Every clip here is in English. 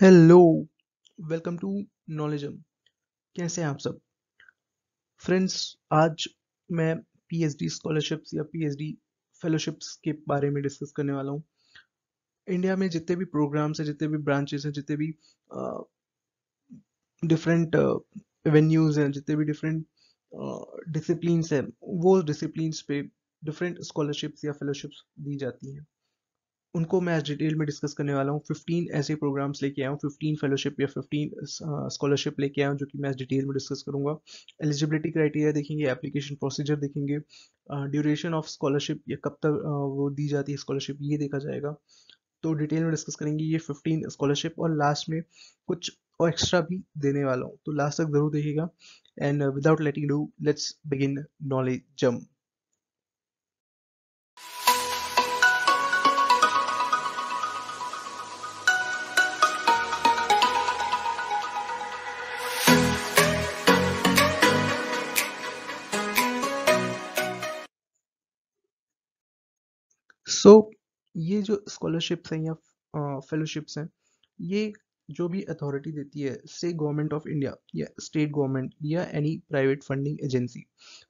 Hello welcome to नॉलेजम। कैसे हैं आप सब फ्रेंड्स। आज मैं पीएचडी स्कॉलरशिप्स या पीएचडी फेलोशिप्स के बारे में डिस्कस करने वाला हूँ। इंडिया में जितने भी प्रोग्राम्स हैं, जितने भी ब्रांचेस हैं, जितने भी डिफरेंट एवेन्यूज हैं, जितने भी डिफरेंट डिसिप्लिन्स हैं, वो डिसिप्लिन्स पे डिफरेंट स्कॉलरशिप्स या फेलोशिप्स दी जाती हैं। उनको मैं आज डिटेल में डिस्कस करने वाला हूँ। 15 ऐसे प्रोग्राम्स लेके आया हूँ, 15 फेलोशिप या 15 स्कॉलरशिप लेके आया हूँ, जो कि मैं आज डिटेल में डिस्कस करूँगा। एलिजिबिलिटी क्राइटेरिया देखेंगे, एप्लीकेशन प्रोसीजर देखेंगे, ड्यूरेशन ऑफ स्कॉलरशिप या कब तक वो दी जाती है स्कॉलरशिप, ये देखा जाएगा। तो डिटेल में डिस्कस करेंगे ये 15 स्कॉलरशिप, और लास्ट में कुछ और एक्स्ट्रा भी देने वाला हूँ, तो लास्ट तक जरूर देखिएगा। And without letting do, let's begin नॉलेजम। सो ये जो स्कॉलरशिप्स हैं या फेलोशिप्स हैं, ये जो भी अथॉरिटी देती है, से गवर्नमेंट ऑफ इंडिया या स्टेट गवर्नमेंट या any private funding agency,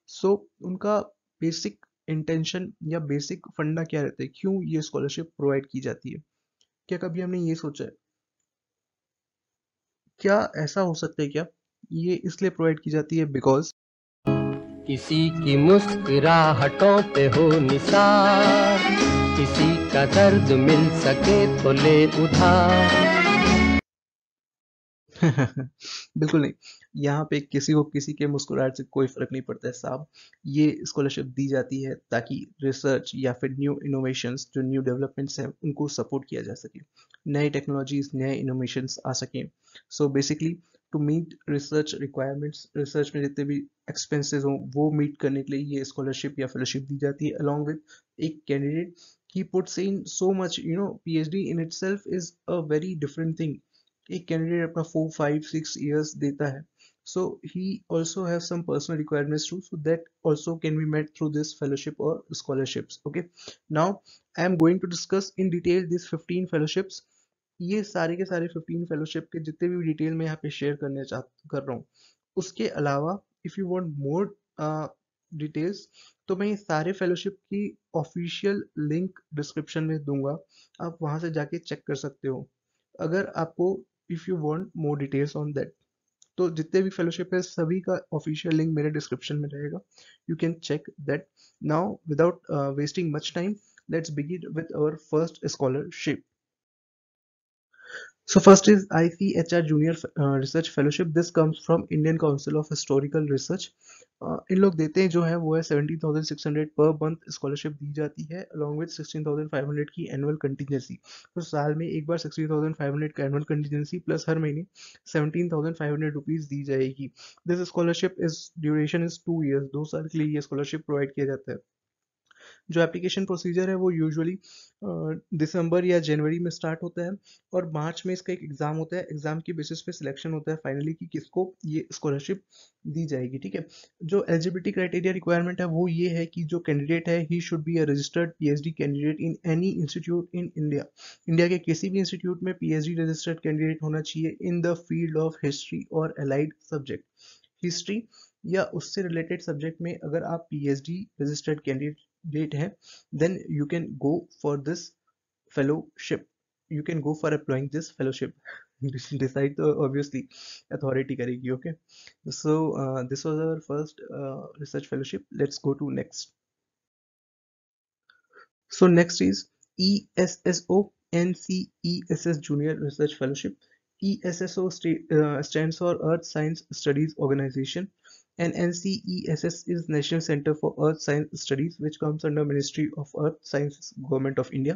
so उनका बेसिक इंटेंशन या बेसिक फंडा क्या रहता है, क्यों ये स्कॉलरशिप प्रोवाइड की जाती है। क्या कभी हमने ये सोचा है, क्या ऐसा हो सकता है, क्या ये इसलिए प्रोवाइड की जाती है बिकॉज किसी की मुस्कुराहटों पे हो निसार, किसी का दर्द मिल सके तो ले उधार। बिल्कुल नहीं, यहाँ पे किसी को किसी के मुस्कुराहट से कोई फर्क नहीं पड़ता है साहब। ये स्कॉलरशिप दी जाती है ताकि रिसर्च या फिर न्यू इनोवेशंस, जो न्यू डेवलपमेंट्स हैं, उनको सपोर्ट किया जा सके, नए टेक्नोलॉजीज, नए इनोवेशंस आ सकें। So basically to meet research requirements, research में जितने भी एक्सपेंसेस हों वो मीट करने के लिए ये स्कॉलरशिप या फेलोशिप दी जाती है। अलॉन्ग विद एक candidate he puts in so much, you know, PhD in itself is a very different thing. एक कैंडिडेट अपना 4, 5, 6 ईयर्स देता है, so he also have some personal requirements too, so that also can be met through this fellowship और scholarships. Okay, now I am going to discuss in detail this 15 fellowships. ये सारे के सारे 15 fellowship के जितने भी डिटेल में यहाँ पे शेयर करने कर रहा हूँ। उसके अलावा if you want more details, तो मैं ये सारे फेलोशिप की ऑफिशियल लिंक डिस्क्रिप्शन में दूंगा, आप वहाँ से जाके चेक कर सकते हो अगर आपको, if you want more details on that. तो जितने भी फेलोशिप है सभी का ऑफिशियल लिंक मेरे डिस्क्रिप्शन में रहेगा, you can check that. Now without wasting much time, let's begin with our first scholarship. So first is ICHR Junior Research Fellowship. This comes from Indian Council of Historical Research. इन लोग देते हैं जो है वो है 17,600 पर मंथ स्कॉलरशिप दी जाती है, अलॉन्ग विद 16,500 की एनुअल कंटिजेंसी। तो साल में एक बार 16,500 का एनुअल कंटिजेंसी प्लस हर महीने 17,500 रुपीज़ दी जाएगी। This scholarship is duration is 2 years, 2 साल के लिए ये स्कॉलरशिप प्रोवाइड किया जाता है। जो एप्लीकेशन प्रोसीजर है वो यूजुअली दिसंबर या जनवरी में स्टार्ट होता है, और मार्च में इसका एक एग्ज़ाम होता है। एग्ज़ाम के बेसिस पे सिलेक्शन होता है फाइनली कि किसको ये स्कॉलरशिप दी जाएगी। ठीक है, जो एलिजिबिलिटी क्राइटेरिया रिक्वायरमेंट है वो ये है कि जो कैंडिडेट है, he should be a registered PhD candidate in any institute in India. India के किसी भी इंस्टीट्यूट में पीएचडी रजिस्टर्ड कैंडिडेट होना चाहिए in the field of history और एलाइड सब्जेक्ट। हिस्ट्री या उससे रिलेटेड सब्जेक्ट में अगर आप पीएचडी रजिस्टर्ड कैंडिडेट हैं, then you can go for this fellowship, you can go for applying this fellowship. Decide तो ऑब्वियसली अथॉरिटी करेगी। Okay, so this was our first research fellowship. Let's go to next. So next is ESSO-NCESS Junior Research Fellowship. ESSO stands for Earth Science Studies Organization, and NCESS is National Center for Earth Science Studies, which comes under Ministry of Earth Sciences, Government of India.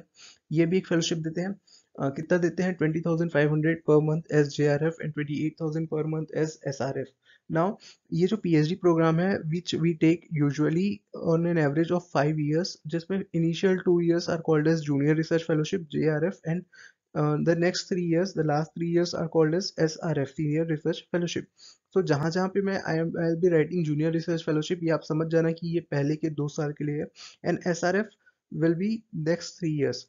ये भी एक fellowship देते हैं। कितना देते हैं? 20,500 पर month as JRF and 28,000 पर मंथ एज SRF. Now, ये जो PhD प्रोग्राम है, which we take usually on an average of 5 years, जिसमें initial 2 years are called as Junior Research Fellowship JRF, and the next 3 years, the last 3 years are called as SRF, Senior Research Fellowship. तो जहाँ पे मैं I'll be writing Junior Research Fellowship, ये आप समझ जाना कि ये पहले के 2 साल के लिए है, and SRF will be next 3 years.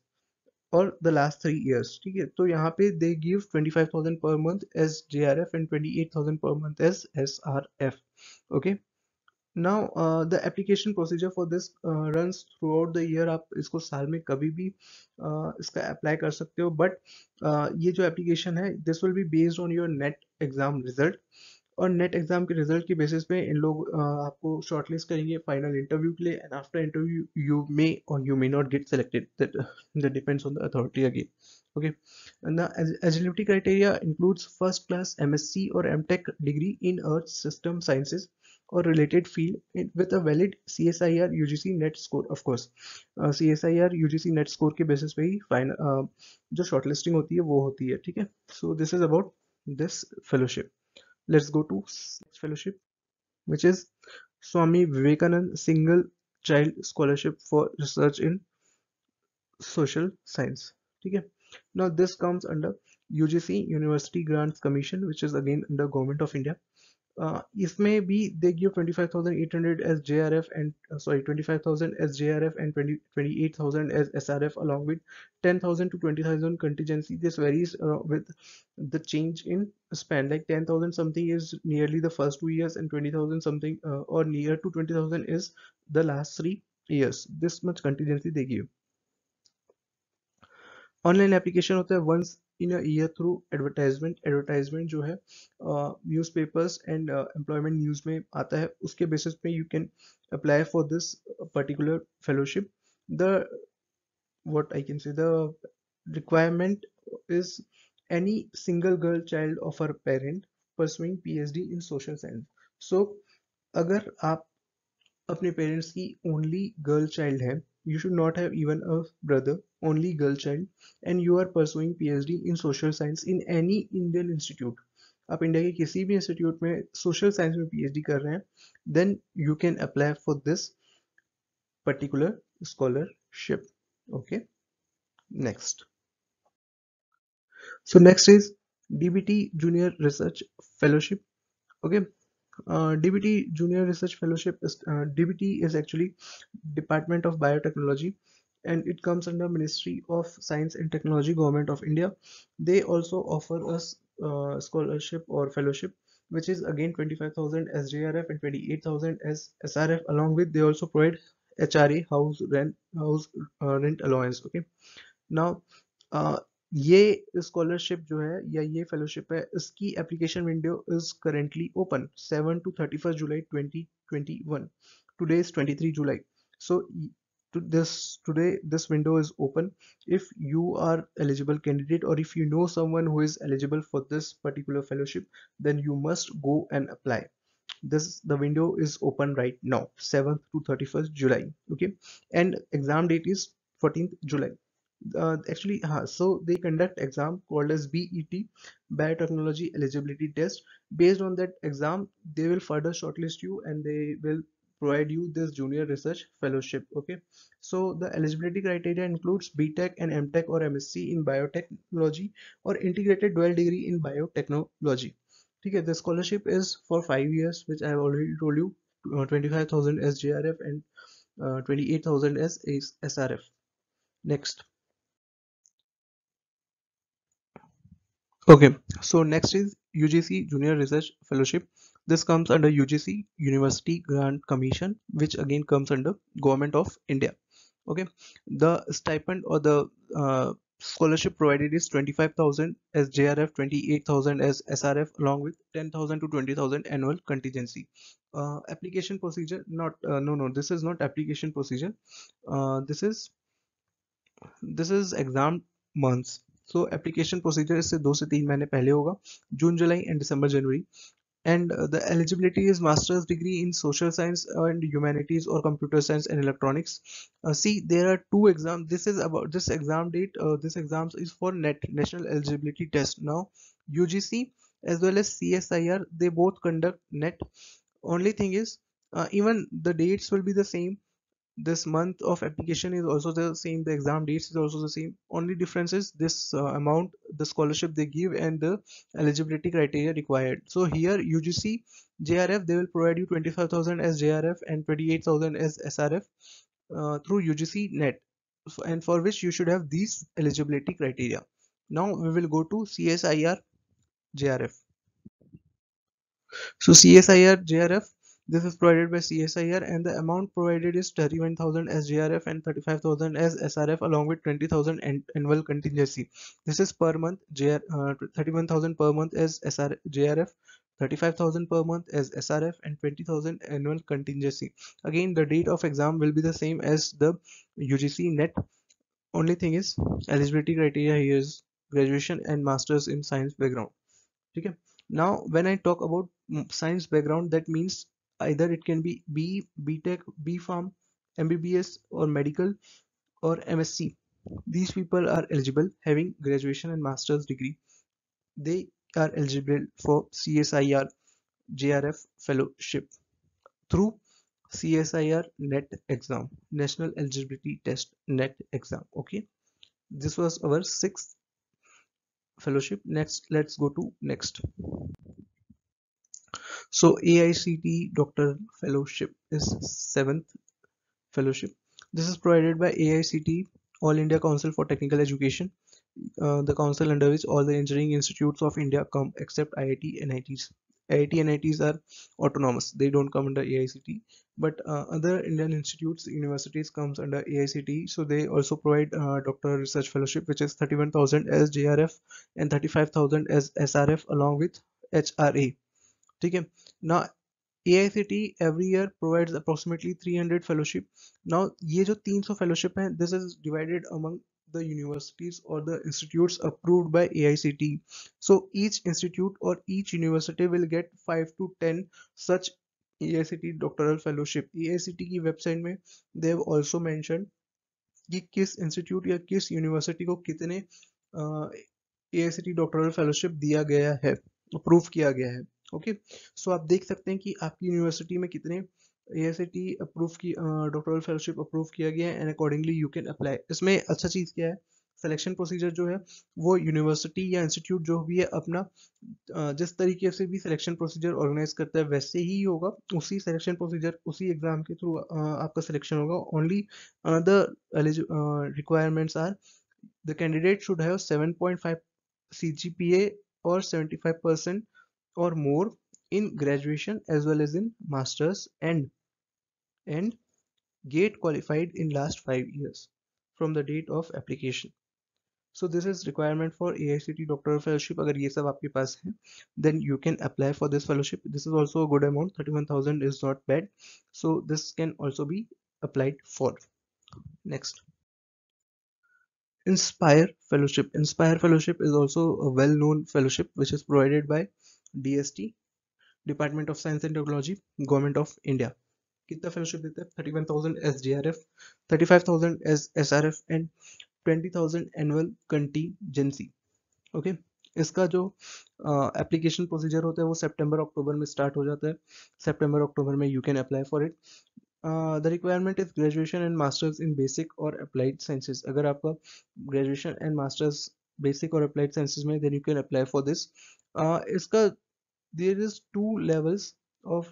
for the last 3 years. So यहाँ पे they give 25,000 per month as JRF and 28,000 per month as SRF. Okay. Now the application procedure for this runs throughout the year. आप इसको साल में कभी भी इसका apply कर सकते हो, but ये जो application है this will be based on your net exam result. और नेट एग्जाम के रिजल्ट के बेसिस पे इन लोग आपको शॉर्टलिस्ट करेंगे फाइनल इंटरव्यू के लिए, and after interview you may और you may not get selected, that depends on the authority again. Okay, the eligibility criteria includes first class MSc और MTech degree in earth system sciences or related field with a valid CSIR UGC net score. Of course CSIR UGC net score के basis पे ही final जो shortlisting होती है वो होती है. ठीक है, so this is about this fellowship. Let's go to next fellowship, which is Swami Vivekananda Single Child Scholarship for Research in Social Science. ठीक है, now this comes under UGC, University Grants Commission, which is again under Government of India. इसमें भी they give 25,800 as JRF and 25,000 as JRF and 28,000 as SRF, along with 10,000 to 20,000 contingency. This varies with the change in span, like 10,000 something is nearly the first 2 years, and 20,000 something or near to 20,000 is the last 3 years. This much contingency they give. Online application होता है once in a year through advertisement. Advertisement जो है newspapers and employment news में आता है, उसके basis पे you can apply for this particular fellowship. The what I can say, the requirement is any single girl child of her parent pursuing PhD in social science. So अगर आप अपने parents की only girl child है, you should not have even a brother, only girl child, and you are pursuing PhD in social science in any Indian institute. आप India के किसी भी institute में social science में PhD कर रहे हैं, then you can apply for this particular scholarship. Okay, next. So next is DBT Junior Research Fellowship. Okay. DBT Junior Research Fellowship is DBT is actually Department of Biotechnology, and it comes under Ministry of Science and Technology, Government of India. They also offer us scholarship or fellowship, which is again 25,000 as JRF and 28,000 as SRF, along with they also provide HRA, house rent allowance. Okay, now ये scholarship जो है या ये fellowship है, इसकी application window is currently open 7 to 31 July 2021. Today is 23 July, so today this window is open. If you are eligible candidate और if you know someone who is eligible for this particular fellowship, then you must go and apply. This the window is open right now, 7th to 31st July. Okay, and exam date is 14th July. Actually, so they conduct exam called as BET, Biotechnology Eligibility Test. Based on that exam, they will further shortlist you and they will provide you this Junior Research Fellowship. Okay, so the eligibility criteria includes BTech and MTech or MSc in biotechnology or integrated dual degree in biotechnology. Okay, the scholarship is for 5 years, which I have already told you, 25,000 as JRF and 28,000 as SRF. Next. Okay, so next is UGC Junior Research Fellowship. This comes under UGC, University Grant Commission, which again comes under Government of India. Okay, the stipend or the scholarship provided is 25,000 as JRF, 28,000 as SRF, along with 10,000 to 20,000 annual contingency. Application procedure, not this is not application procedure. This is exam months. So application procedure इससे 2 से 3 महीने पहले होगा, जून जुलाई and December January. And the eligibility is masters degree in social science and humanities और computer science and electronics. See there are 2 exams. This is about this exam date. This exam is for National Eligibility Test. Now UGC as well as CSIR, they both conduct NET. Only thing is even the dates will be the same. This month of application is also the same, the exam dates is also the same. Only difference is this amount, the scholarship they give, and the eligibility criteria required. So here UGC JRF, they will provide you 25,000 as JRF and 28,000 as SRF through UGC net. and for which you should have these eligibility criteria. Now we will go to CSIR JRF. So CSIR JRF, this is provided by CSIR, and the amount provided is 31,000 as JRF and 35,000 as SRF, along with 20,000 annual contingency. This is per month. 31,000 per month as JRF, 35,000 per month as SRF, and 20,000 annual contingency. Again, the date of exam will be the same as the UGC NET. Only thing is eligibility criteria here is graduation and masters in science background. Okay. Now, when I talk about science background, that means either it can be BE, BTech, BPharm, MBBS, or medical, or MSc. These people are eligible having graduation and master's degree. They are eligible for CSIR JRF fellowship through CSIR NET exam, National Eligibility Test NET exam. Okay, this was our sixth fellowship. Next, let's go to next. So AICTE Doctor Fellowship is seventh fellowship. This is provided by AICTE, All India Council for Technical Education, the council under which all the engineering institutes of India come except IIT and NITs. IIT and NITs are autonomous; they don't come under AICTE. But other Indian institutes, universities comes under AICTE, so they also provide doctoral research fellowship, which is 31,000 as JRF and 35,000 as SRF, along with HRA. Okay. Now AICTE every year provides approximately 300 fellowship. Now ये जो 300 fellowship हैं, this is divided among the universities or the institutes approved by AICTE. So each institute or each university will get 5 to 10 such AICTE doctoral fellowship. AICTE की website में they have also mentioned कि किस institute या किस university को कितने AICTE doctoral fellowship दिया गया है, approve किया गया है. ओके, सो आप देख सकते हैं कि आपकी यूनिवर्सिटी में कितने AICTE अप्रूव की डॉक्टोरल फेलोशिप अप्रूव किया गया है, and accordingly you can apply. इसमें अच्छा चीज़ क्या है, सिलेक्शन प्रोसीजर जो है वो यूनिवर्सिटी या इंस्टीट्यूट जो भी है अपना जिस तरीके से भी सिलेक्शन प्रोसीजर ऑर्गेनाइज करता है वैसे ही होगा, उसी सिलेक्शन प्रोसीजर उसी एग्जाम के थ्रू आपका सिलेक्शन होगा. Only another requirements are the candidate should have 7.5 CGPA और 75% or more in graduation as well as in masters, and GATE qualified in last 5 years from the date of application. So this is requirement for AICTE doctoral fellowship. Agar ye sab aapke paas hai, then you can apply for this fellowship. This is also a good amount. 31,000 is not bad. So this can also be applied for. Next, Inspire fellowship. Inspire fellowship is also a well-known fellowship which is provided by DST, Department of Science and Technology, Government of India. कितना fellowship देता है? 31,000 as JRF, 35,000 as SRF, and 20,000 annual contingency. Okay, इसका जो application procedure होता है वो September-October में start हो जाता है. September-October में you can apply for it. The requirement is graduation and masters in basic or applied sciences. अगर आपका graduation and masters basic or applied sciences में, then you can apply for this. इसका there is two levels of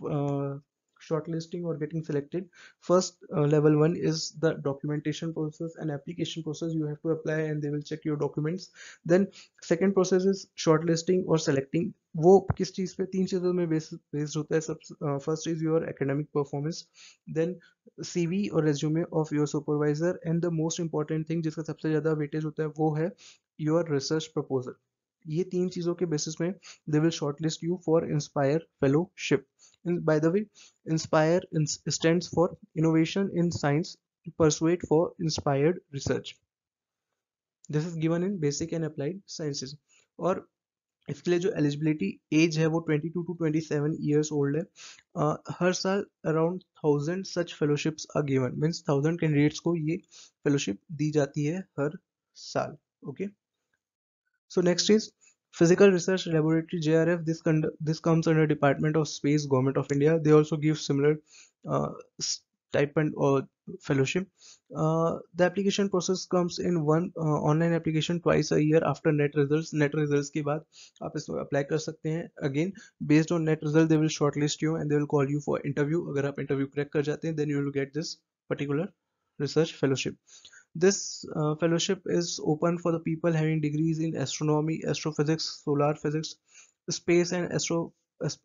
shortlisting or getting selected. First level one is the documentation process and application process. You have to apply and they will check your documents. Then second process is shortlisting or selecting. वो किस चीज़ पे? 3 चीज़ों में based होता है. First is your academic performance, then CV और resume of your supervisor, and the most important thing जिसका सबसे ज़्यादा weightage होता है वो है your research proposal. ये 3 चीज़ों के बेसिस में they will shortlist you for Inspire Fellowship. And by the way, Inspire stands for Innovation in Science to Pursue for Inspired Research. This is given in Basic and Applied Sciences. और इसके लिए जो eligibility age है वो 22 to 27 years old है. हर साल around 1000 such fellowships are given. Means 1000 candidates को ये fellowship दी जाती है हर साल. Okay. So next is Physical Research Laboratory JRF. This comes under Department of Space, Government of India. They also give similar stipend or fellowship. The application process comes in one online application twice a year after net results. Net results के बाद आप इसमें apply कर सकते हैं. Again, based on net result they will shortlist you and they will call you for interview. अगर आप interview crack कर जाते हैं, then you will get this particular research fellowship. This fellowship is open for the people having degrees in astronomy, astrophysics, solar physics, space and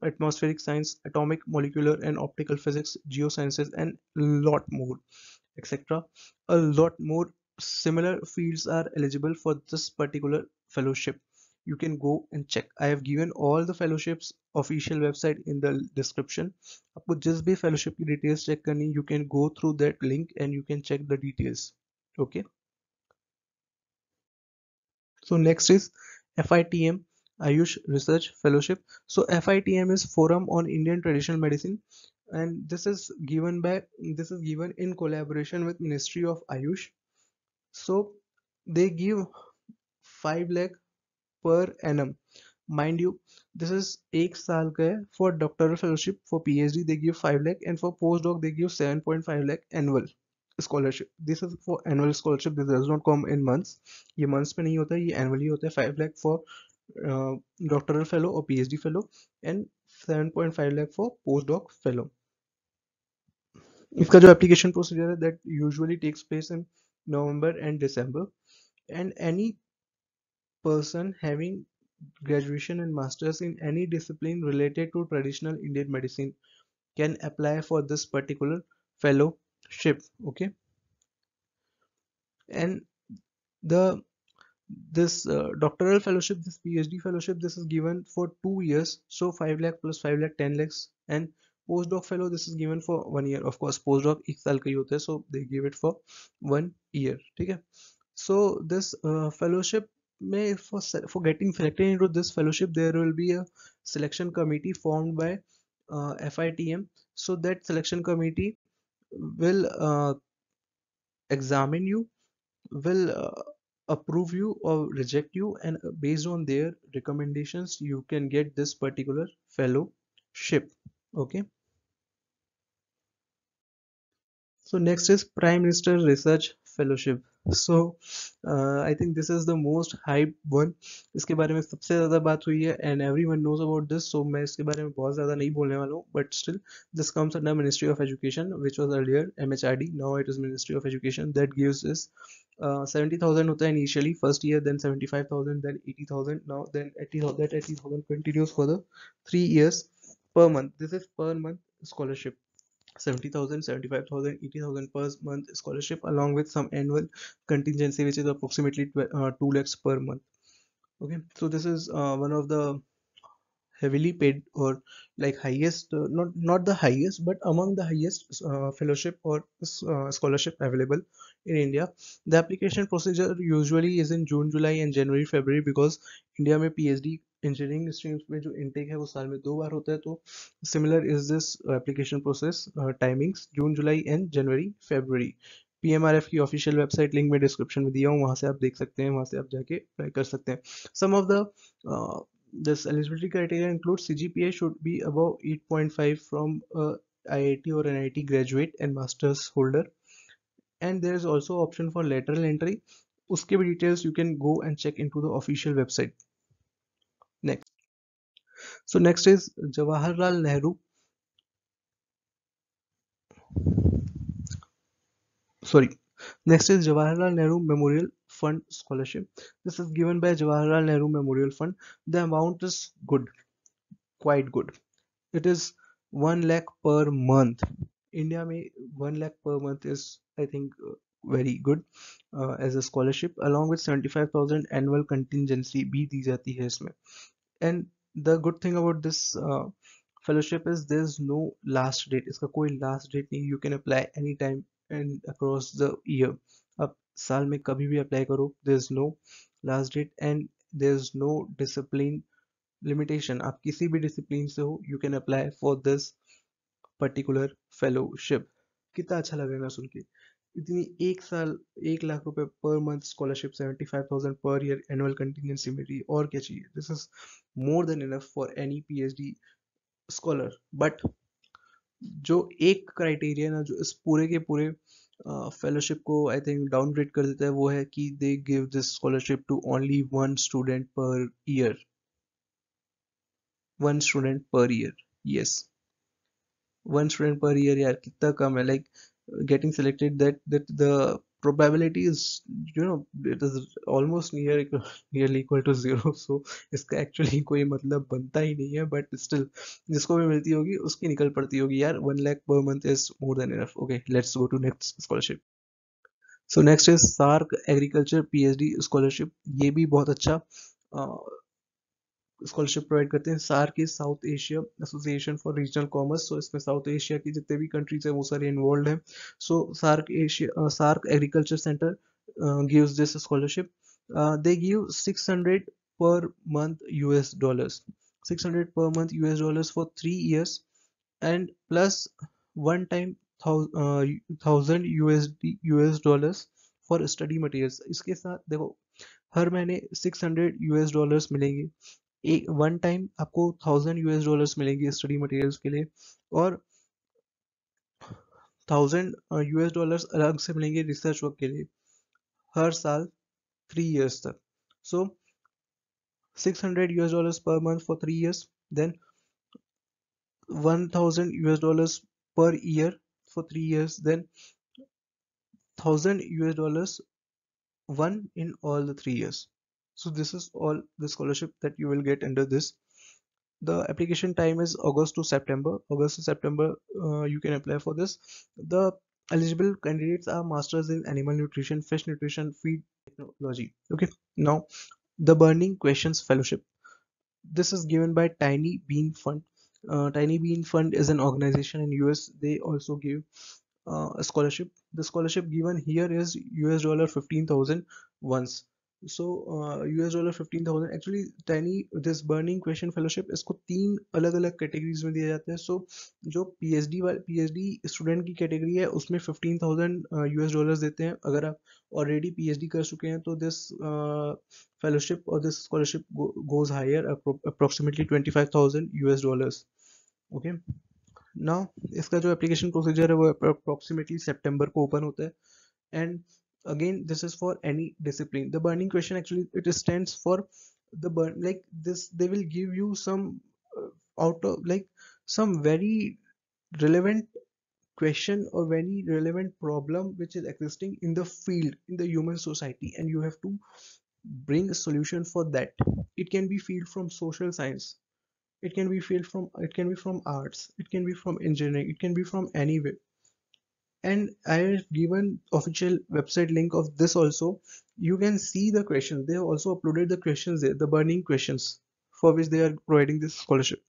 atmospheric science, atomic, molecular and optical physics, geosciences, and lot more, etc. A lot more similar fields are eligible for this particular fellowship. You can go and check. I have given all the fellowships official website in the description. आपको जिस भी fellowship की details check करनी, you can go through that link and you can check the details. Okay. So next is FITM, AYUSH Research Fellowship. So FITM is Forum on Indian Traditional Medicine, and this is given in collaboration with Ministry of AYUSH. So they give 5 lakh per annum. Mind you, this is 1 saal ka hai. For doctoral fellowship, for PhD they give 5 lakh, and for postdoc they give 7.5 lakh annual scholarship. This is for annual scholarship. This does not come in months. ये months में नहीं होता है, ये annually होता है. 5 lakh for doctoral fellow or PhD fellow, and 7.5 lakh for postdoc fellow. इसका जो application procedure है, that usually takes place in November and December, and any person having graduation and masters in any discipline related to traditional Indian medicine can apply for this particular fellowship. Okay, and this doctoral fellowship, this PhD fellowship, this is given for 2 years, so 5 lakh plus 5 lakh 10 lakhs, and postdoc fellow this is given for 1 year. Of course postdoc 1 saal ka hi hota hai, so they give it for 1 year. Okay, so this fellowship may, for getting selected into this fellowship, there will be a selection committee formed by FITM. So that selection committee will examine you, will approve you or reject you, and based on their recommendations you can get this particular fellowship. Okay, so next is Prime Minister Research Fellowship. So I think this is the most hype one. इसके बारे में सबसे ज़्यादा बात हुई है, and everyone knows about this. So मैं इसके बारे में बहुत ज़्यादा नहीं बोलने वाला हूँ, but still this comes under Ministry of Education, which was earlier MHRD. Now it is Ministry of Education that gives this 70,000 होता है initially first year, then 75,000, then 80,000, now then 80,000. That 80,000 continues for the 3 years per month. This is per month scholarship. 70,000, 75,000, 80,000 per month scholarship, along with some annual contingency, which is approximately 2 lakhs per month. Okay, so this is one of the heavily paid, or like highest, not the highest, but among the highest fellowship or scholarship available in India. The application procedure usually is in June, July and January, February, because India में PhD engineering streams में जो intake है वो साल में 2 बार होता है. तो similar is this application process, timings June July and January February. PMRF की ऑफिशियल वेबसाइट लिंक में डिस्क्रिप्शन में दिया हूँ, वहाँ से आप देख सकते हैं, वहाँ से आप जाके ट्राई कर सकते हैं. Some of the this eligibility criteria include CGPA should be above 8.5 from IIT और NIT graduate and masters holder, and there is also option for lateral entry. उसके भी details you can go and check into the official website. Next, so next is Jawaharlal Nehru. Next is Jawaharlal Nehru Memorial Fund Scholarship. This is given by Jawaharlal Nehru Memorial Fund. The amount is good, quite good. It is 1 lakh per month. India में 1 lakh per month is, I think, very good as a scholarship, along with 75,000 annual contingency भी दी जाती है इसमें. And the good thing about this fellowship is there is no last date. इसका कोई last date नहीं. You can apply anytime and across the year. आप साल में कभी भी apply करो. There is no last date and there is no discipline limitation. आप किसी भी discipline से हो, you can apply for this particular fellowship. कितना अच्छा लगेगा सुन के. इतनी 1 साल 1 लाख रुपए पर मंथ स्कॉलरशिप, 75,000 पर ईयर एनुअल कंटिजेंसी मिली, और क्या चाहिए. This is more than enough for any PhD scholar. But जो एक क्राइटेरिया ना जो इस पूरे के पूरे फेलोशिप को आई थिंक डाउनग्रेड कर देता है, वो है कि they give this scholarship to only 1 student per year. 1 student per year. Yes, 1 student per year. यार कितना कम है. Like getting selected, that the probability is, you know, it is almost nearly equal to zero. So इसका actually कोई मतलब बनता ही नहीं है, but still जिसको भी मिलती होगी उसकी निकल पड़ती होगी यार. 1 lakh per month is more than enough. Okay, let's go to next scholarship. So next is SARC Agriculture PhD scholarship. ये भी बहुत अच्छा स्कॉलरशिप प्रोवाइड करते हैं SARC के, south Asia association for regional commerce. So इसमें साउथ एशिया की जितने भी कंट्रीज हैं वो सारे इन्वॉल्व हैं. So SARC agriculture centre gives this scholarship. They give $600 per month US for 3 years and plus one time $1,000 for study materials. इसके साथ देखो हर महीने $600 मिलेंगे, एक वन टाइम आपको $1,000 मिलेंगे स्टडी मटेरियल्स के लिए, और $1,000 अलग से मिलेंगे रिसर्च वर्क के लिए हर साल 3 years तक. सो $600 पर month for 3 years, then $1,000 per year for 3 years, then $1,000 one in all the 3 years. So this is all the scholarship that you will get under this. The application time is August to September. August to September you can apply for this. The eligible candidates are masters in animal nutrition, fish nutrition, feed technology. Okay, now the Burning Questions Fellowship. This is given by Tiny Bean Fund. Tiny Bean Fund is an organization in US. They also give a scholarship. The scholarship given here is $15,000 once. So $15,000. Actually this Burning Question Fellowship इसको 3 अलग अलग categories में दिया जाता है. So जो PhD student की category है उसमें $15,000 देते हैं. अगर आप already PhD कर चुके हैं तो this fellowship or this scholarship goes higher, approximately $25,000. Okay, now इसका जो application procedure है वो approximately September को open होता है. And again this is for any discipline. The Burning Question, actually it stands for the burn, like this they will give you some out of like some very relevant question or very relevant problem which is existing in the field in the human society, and you have to bring a solution for that. It can be field from social science, it can be field from, it can be from arts, it can be from engineering, it can be from anywhere. And I have given official website link of this also. You can see the questions. They have also uploaded the questions there, the Burning Questions for which they are providing this scholarship.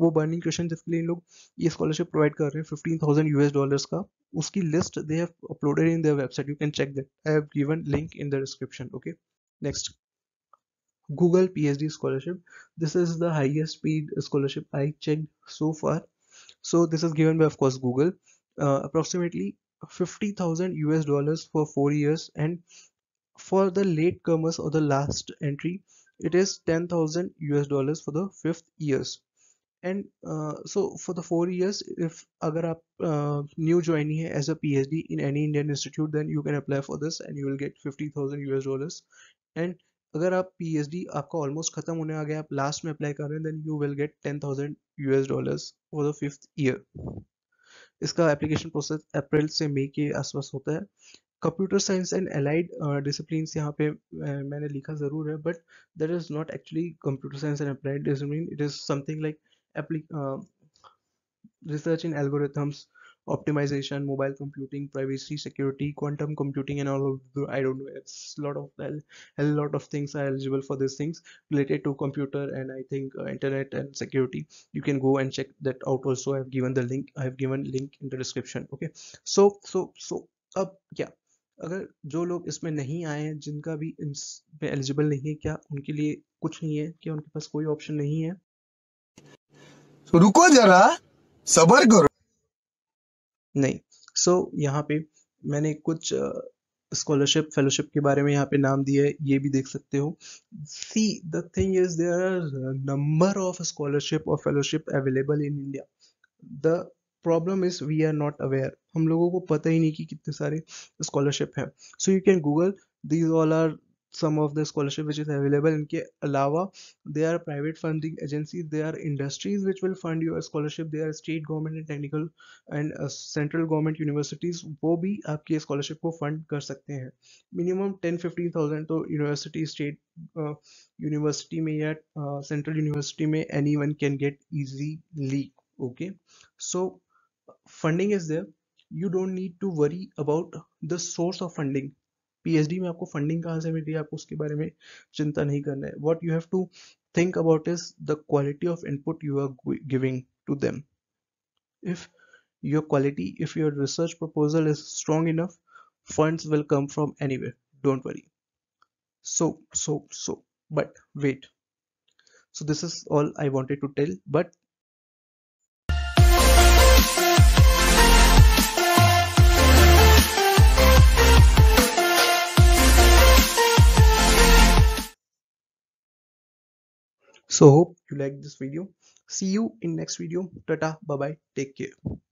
वो Burning Questions जिसके लिए इन लोग ये scholarship provide कर रहे हैं $15,000 का, उसकी list they have uploaded in their website. You can check that. I have given link in the description. Okay. Next, Google PhD scholarship. This is the highest paid scholarship I checked so far. So this is given by of course Google. Approximately $50,000 for 4 years, and for the latecomers or the last entry it is $10,000 for the 5th years. And so for the 4 years, if agar aap new joinee hai as a PhD in any Indian institute, then you can apply for this and you will get $50,000. And agar aap PhD aapka almost khatam hone aa gaya, aap last mein apply kar rahe hain, then you will get $10,000 for the 5th year. इसका application process अप्रैल से मई के आसपास होता है. Computer science and allied disciplines यहाँ पे मैंने लिखा ज़रूर है, but that is not actually computer science and applied discipline. It is something like research in algorithms, optimisation, mobile computing, privacy, security, quantum computing and all of, I don't know, it's a lot of things are eligible for these things related to computer and I think internet and security. You can go and check that out also. I have given the link, I have given link in the description. Okay, so अब क्या अगर जो लोग इसमें नहीं आए हैं, जिनका भी इसमें एलिजिबल नहीं है, क्या उनके लिए कुछ नहीं है, क्या उनके पास कोई ऑप्शन नहीं है? तो रुको जरा, सब्र करो. नहीं, सो यहाँ पे मैंने कुछ स्कॉलरशिप फेलोशिप के बारे में यहाँ पे नाम दिया है, ये भी देख सकते हो. See the thing is there are number of scholarship और fellowship available in India. The problem is we are not aware. हम लोगों को पता ही नहीं कि कितने सारे स्कॉलरशिप हैं. So you can Google, these all are some of the scholarship which is available. इनके अलावा there are private funding agencies, there are industries which will fund your scholarship, there are state government and technical and central government universities, वो भी आपके scholarship को fund कर सकते हैं. Minimum 10-15,000 तो university, state university में या central university में anyone can get easily. Okay, so funding is there. You don't need to worry about the source of funding. PhD में आपको funding कहाँ से मिल रही है आपको उसके बारे में चिंता नहीं करना है. What you have to think about is the quality of input you are giving to them. If your research proposal is strong enough, funds will come from anywhere. Don't worry. But wait. So this is all I wanted to tell. But so hope you like this video. See you in next video. Tata, bye bye, take care.